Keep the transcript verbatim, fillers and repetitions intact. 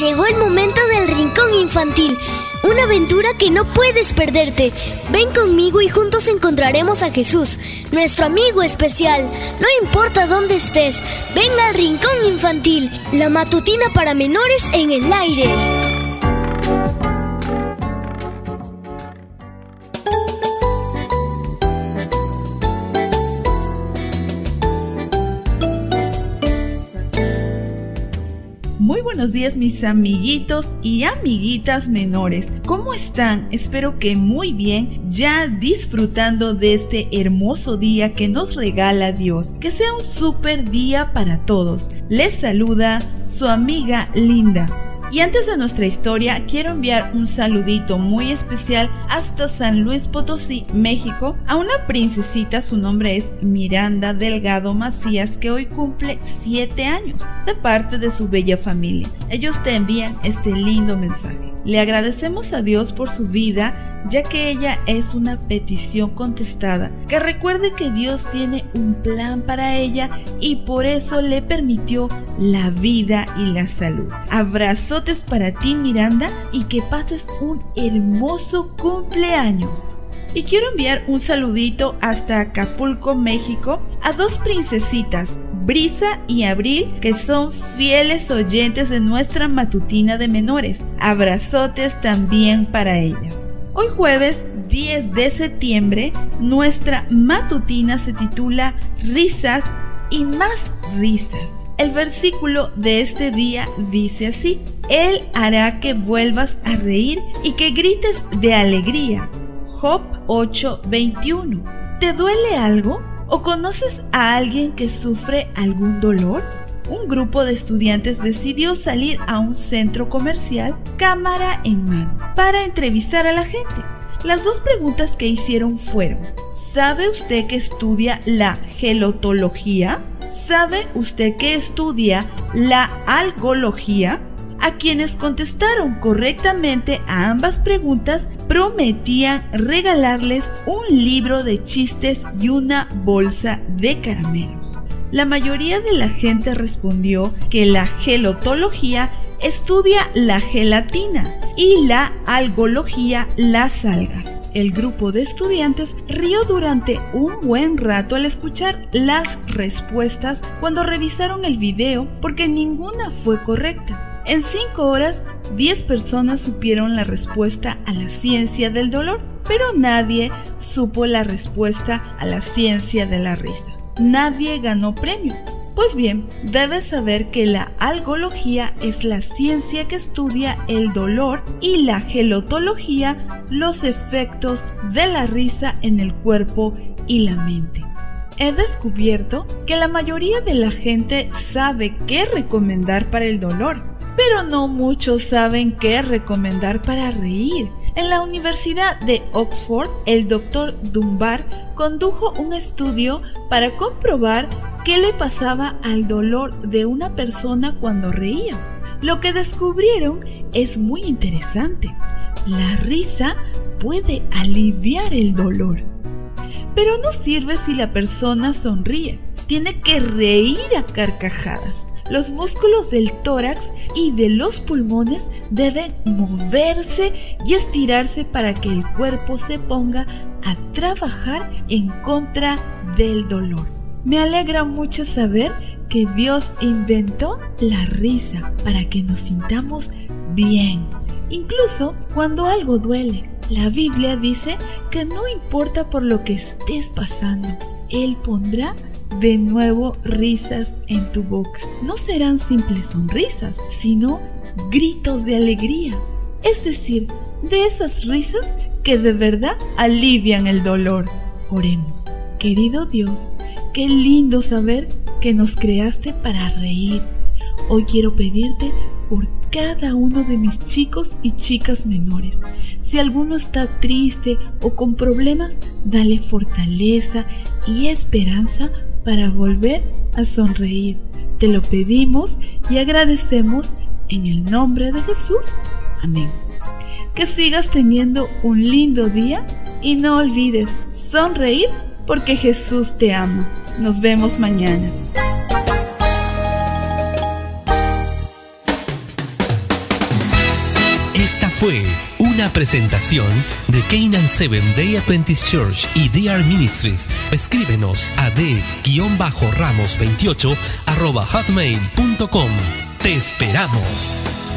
Llegó el momento del Rincón Infantil, una aventura que no puedes perderte. Ven conmigo y juntos encontraremos a Jesús, nuestro amigo especial. No importa dónde estés, ven al Rincón Infantil, la matutina para menores en el aire. Muy buenos días, mis amiguitos y amiguitas menores. ¿Cómo están? Espero que muy bien, ya disfrutando de este hermoso día que nos regala Dios. Que sea un súper día para todos. Les saluda su amiga Linda. Y antes de nuestra historia, quiero enviar un saludito muy especial hasta San Luis Potosí, México, a una princesita. Su nombre es Miranda Delgado Macías, que hoy cumple siete años, de parte de su bella familia. Ellos te envían este lindo mensaje. Le agradecemos a Dios por su vida, ya que ella es una petición contestada. Que recuerde que Dios tiene un plan para ella y por eso le permitió la vida y la salud. Abrazotes para ti, Miranda, y que pases un hermoso cumpleaños. Y quiero enviar un saludito hasta Acapulco, México, a dos princesitas, Brisa y Abril, que son fieles oyentes de nuestra matutina de menores. Abrazotes también para ellas. Hoy jueves diez de septiembre, nuestra matutina se titula Risas y más risas. El versículo de este día dice así: Él hará que vuelvas a reír y que grites de alegría. Job ocho veintiuno. ¿Te duele algo? ¿O conoces a alguien que sufre algún dolor? Un grupo de estudiantes decidió salir a un centro comercial, cámara en mano, para entrevistar a la gente. Las dos preguntas que hicieron fueron: ¿sabe usted que estudia la gelotología? ¿Sabe usted que estudia la algología? A quienes contestaron correctamente a ambas preguntas, prometían regalarles un libro de chistes y una bolsa de caramelos. La mayoría de la gente respondió que la gelotología estudia la gelatina y la algología las algas. El grupo de estudiantes rió durante un buen rato al escuchar las respuestas cuando revisaron el video, porque ninguna fue correcta. En cinco horas, diez personas supieron la respuesta a la ciencia del dolor, pero nadie supo la respuesta a la ciencia de la risa. Nadie ganó premio. Pues bien, debes saber que la algología es la ciencia que estudia el dolor y la gelotología los efectos de la risa en el cuerpo y la mente. He descubierto que la mayoría de la gente sabe qué recomendar para el dolor, pero no muchos saben qué recomendar para reír. En la Universidad de Oxford, el doctor Dunbar condujo un estudio para comprobar qué le pasaba al dolor de una persona cuando reía. Lo que descubrieron es muy interesante. La risa puede aliviar el dolor, pero no sirve si la persona sonríe. Tiene que reír a carcajadas. Los músculos del tórax y de los pulmones deben moverse y estirarse para que el cuerpo se ponga a trabajar en contra del dolor. Me alegra mucho saber que Dios inventó la risa para que nos sintamos bien, incluso cuando algo duele. La Biblia dice que no importa por lo que estés pasando, Él pondrá de nuevo risas en tu boca. No serán simples sonrisas, sino gritos de alegría. Es decir, de esas risas que de verdad alivian el dolor. Oremos. Querido Dios, qué lindo saber que nos creaste para reír. Hoy quiero pedirte por cada uno de mis chicos y chicas menores. Si alguno está triste o con problemas, dale fortaleza y esperanza para volver a sonreír. Te lo pedimos y agradecemos en el nombre de Jesús. Amén. Que sigas teniendo un lindo día y no olvides sonreír, porque Jesús te ama. Nos vemos mañana. fue una presentación de K noventa y siete Day Adventist Church y D R Ministries. Escríbenos a d ramos veintiocho arroba hotmail punto com. ¡Te esperamos!